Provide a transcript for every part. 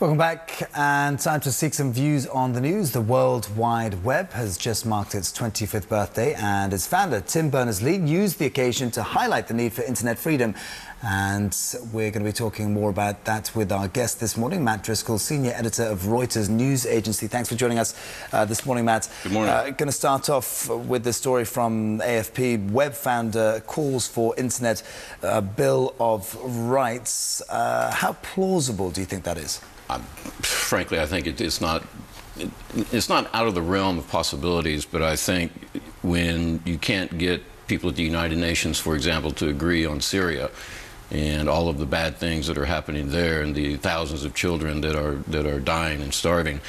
Welcome back, and time to seek some views on the news. The World Wide Web has just marked its 25th birthday, and its founder, Tim Berners-Lee, used the occasion to highlight the need for internet freedom. And we're going to be talking more about that with our guest this morning, Matt Driskill, senior editor of Reuters news agency. Thanks for joining us this morning, Matt. Good morning. Going to start off with the story from AFP. Web founder calls for internet bill of rights. How plausible do you think that is? Frankly, I think it's not out of the realm of possibilities, but I think when you can't get people at the United Nations, for example, to agree on Syria and all of the bad things that are happening there and the thousands of children that are dying and starving,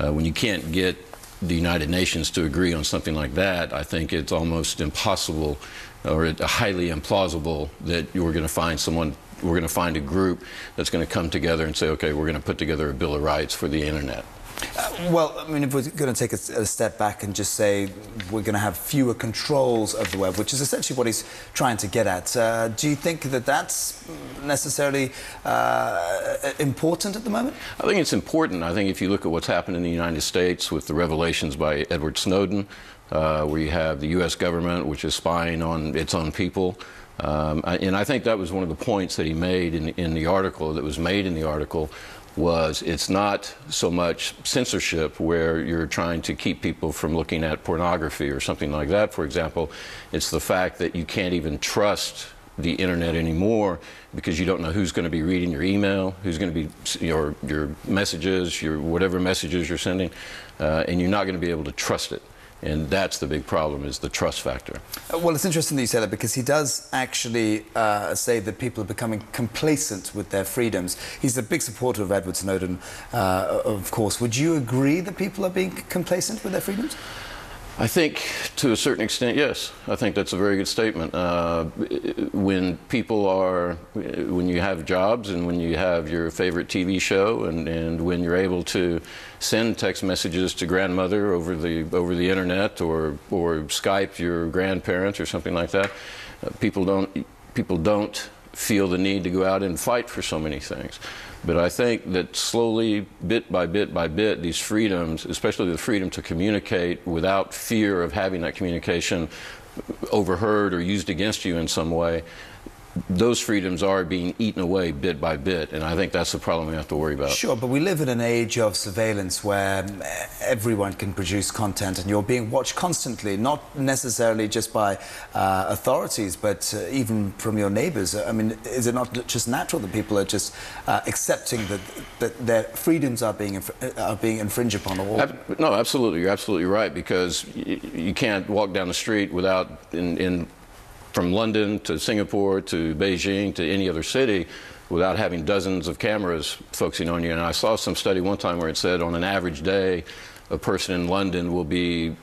when you can't get the United Nations to agree on something like that, I think it's almost impossible or highly implausible that you're going to find someone. We're going to find a group that's going to come together and say, okay, we're going to put together a Bill of Rights for the internet. Well, I mean, if we're going to take a step back and just say we're going to have fewer controls of the web, which is essentially what he's trying to get at, do you think that that's necessarily important at the moment? I think it's important. I think if you look at what's happened in the United States with the revelations by Edward Snowden, where you have the U.S. government, which is spying on its own people, and I think that was one of the points that he made in the article, was it's not so much censorship where you're trying to keep people from looking at pornography or something like that, for example. It's the fact that you can't even trust the internet anymore because you don't know who's going to be reading your email, who's going to be your messages, your whatever messages you're sending, and you're not going to be able to trust it. And that's the big problem, is the trust factor. Well, it's interesting that you say that, because he does actually say that people are becoming complacent with their freedoms. He's a big supporter of Edward Snowden, of course. Would you agree that people are being complacent with their freedoms? I think, to a certain extent, yes. I think that's a very good statement. When you have jobs and when you have your favorite TV show and when you're able to send text messages to grandmother over the internet or Skype your grandparents or something like that, people don't feel the need to go out and fight for so many things. But I think that slowly, bit by bit by bit, these freedoms, especially the freedom to communicate without fear of having that communication overheard or used against you in some way, those freedoms are being eaten away bit by bit, and I think that's the problem we have to worry about. Sure, but we live in an age of surveillance where everyone can produce content, and you're being watched constantly, not necessarily just by authorities, but even from your neighbours. I mean, is it not just natural that people are just accepting that their freedoms are being infringed upon? No, absolutely, you're absolutely right, because you can't walk down the street without from London to Singapore to Beijing to any other city without having dozens of cameras focusing on you. And I saw some study one time where it said on an average day, a person in London will be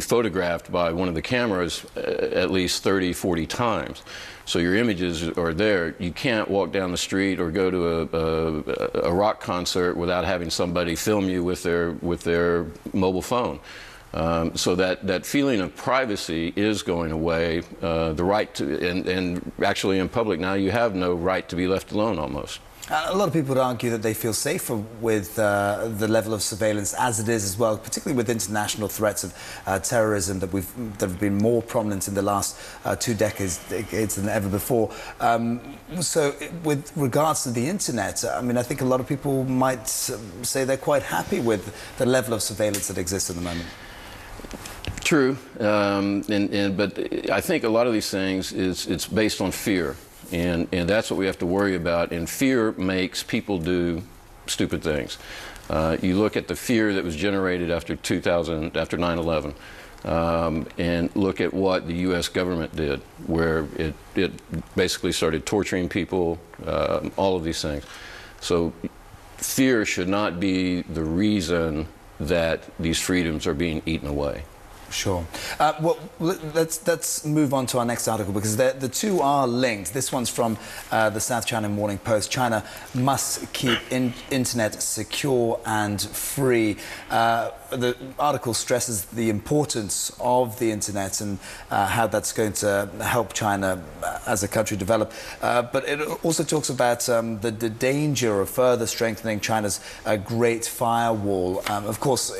photographed by one of the cameras at least 30, 40 times. So your images are there. You can't walk down the street or go to a rock concert without having somebody film you with their mobile phone. So that feeling of privacy is going away, the right to, and actually in public now you have no right to be left alone almost. A lot of people would argue that they feel safer with the level of surveillance as it is as well, particularly with international threats of terrorism that have been more prominent in the last 2 decades than ever before. So with regards to the internet, I mean, I think a lot of people might say they're quite happy with the level of surveillance that exists at the moment. True, but I think a lot of these things it's based on fear. And that's what we have to worry about. And fear makes people do stupid things. You look at the fear that was generated after 9/11, and look at what the U.S. government did, where it basically started torturing people, all of these things. So fear should not be the reason that these freedoms are being eaten away. Sure. Well, let's move on to our next article, because the two are linked. This one's from the South China Morning Post. China must keep internet secure and free. the article stresses the importance of the internet and how that's going to help China as a country develop. But it also talks about the danger of further strengthening China's Great Firewall. Of course,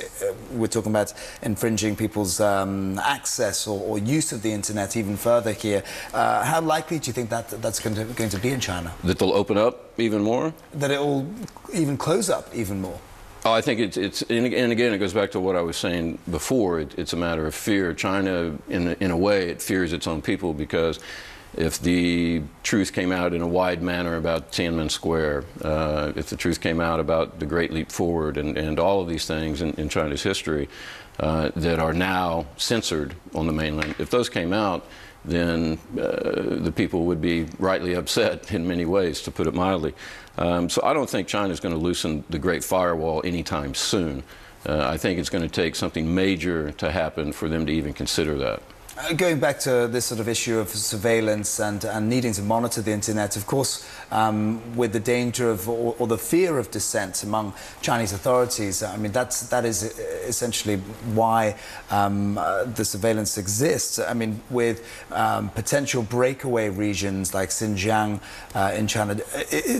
we're talking about infringing people's access or use of the internet even further here. How likely do you think that that's going to be in China? That they'll open up even more? That it will even close up even more? Oh, I think it's and again, it goes back to what I was saying before. It's a matter of fear. China, in a way, it fears its own people, because if the truth came out in a wide manner about Tiananmen Square, if the truth came out about the Great Leap Forward and all of these things in China's history that are now censored on the mainland, if those came out, then the people would be rightly upset in many ways, to put it mildly. So I don't think China's going to loosen the Great Firewall anytime soon. I think it's going to take something major to happen for them to even consider that. Going back to this sort of issue of surveillance and needing to monitor the internet, of course, with the danger of or the fear of dissent among Chinese authorities, I mean, that is essentially why the surveillance exists. I mean, with potential breakaway regions like Xinjiang in China,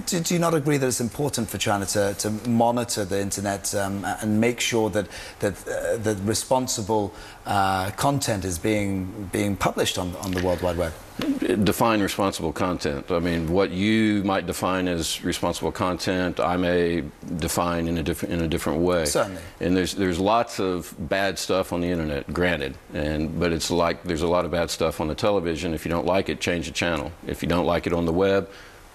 do you not agree that it's important for China to monitor the internet and make sure that responsible content is being published on the World Wide Web? Define responsible content. I mean, what you might define as responsible content, I may define in a different way. Certainly. And there's lots of bad stuff on the internet, granted. But it's like there's a lot of bad stuff on the television. If you don't like it, change the channel. If you don't like it on the web,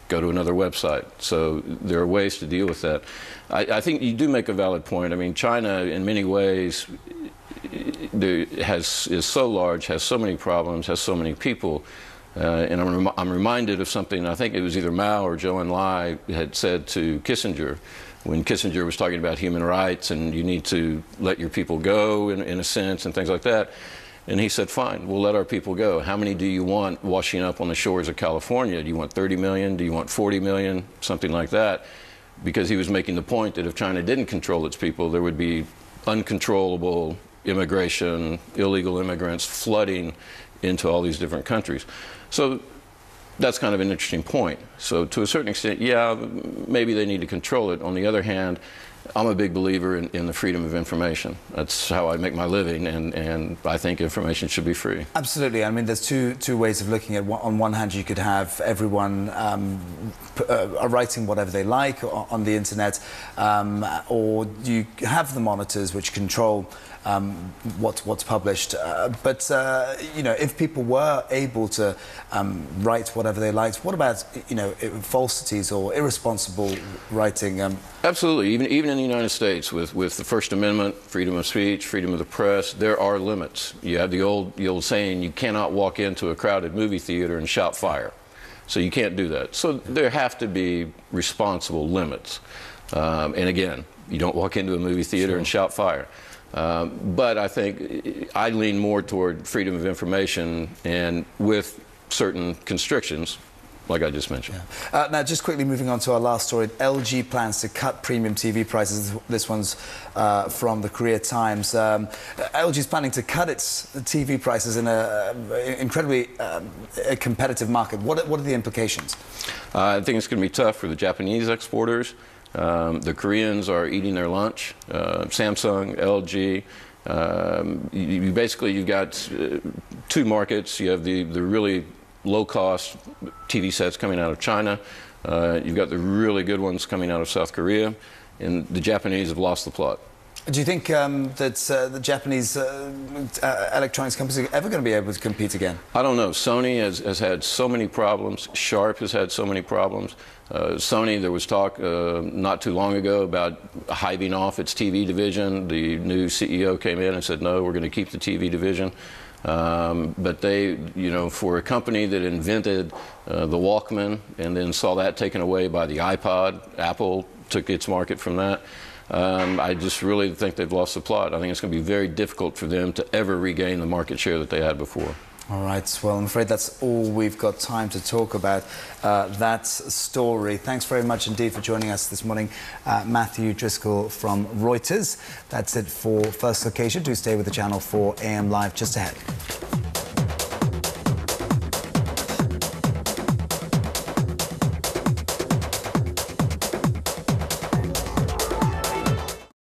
go to another website. So there are ways to deal with that. I think you do make a valid point. I mean, China, in many ways, is so large, has so many problems, has so many people, and I'm reminded of something. I think it was either Mao or Zhou Enlai had said to Kissinger when Kissinger was talking about human rights and you need to let your people go in a sense and things like that. And he said, fine, we'll let our people go. How many do you want washing up on the shores of California? Do you want 30 million? Do you want 40 million? Something like that. Because he was making the point that if China didn't control its people, there would be uncontrollable immigration, illegal immigrants flooding into all these different countries. So that's kind of an interesting point. So to a certain extent, yeah, maybe they need to control it. On the other hand, I'm a big believer in the freedom of information. That's how I make my living, and I think information should be free. Absolutely. I mean, there's two ways of looking at it. On one hand, you could have everyone writing whatever they like on the internet, or you have the monitors which control what's published. But you know, if people were able to write whatever they liked, what about, you know, falsities or irresponsible writing? Absolutely. Even in the United States, with the First Amendment, freedom of speech, freedom of the press, there are limits. You have the old saying, you cannot walk into a crowded movie theater and shout fire. So you can't do that. So there have to be responsible limits. And again, you don't walk into a movie theater and shout fire. But I think I lean more toward freedom of information, and with certain constrictions, like I just mentioned. Yeah. Now, just quickly moving on to our last story, LG plans to cut premium TV prices. This one's from the Korea Times. LG is planning to cut its TV prices in an incredibly competitive market. What are the implications? I think it's going to be tough for the Japanese exporters. The Koreans are eating their lunch. Samsung, LG. You've got two markets. You have the really low-cost TV sets coming out of China. You've got the really good ones coming out of South Korea, and the Japanese have lost the plot. Do you think that the Japanese electronics companies are ever going to be able to compete again? I don't know. Sony has had so many problems. Sharp has had so many problems. Sony, there was talk not too long ago about hiving off its TV division. The new CEO came in and said, no, we're going to keep the TV division. But they, you know, for a company that invented the Walkman and then saw that taken away by the iPod, Apple took its market from that. I just really think they've lost the plot. I think it's going to be very difficult for them to ever regain the market share that they had before. All right, well, I'm afraid that's all we've got time to talk about, that story. Thanks very much indeed for joining us this morning, Matthew Driskill from Reuters. That's it for First Location. Do stay with the channel for AM Live just ahead.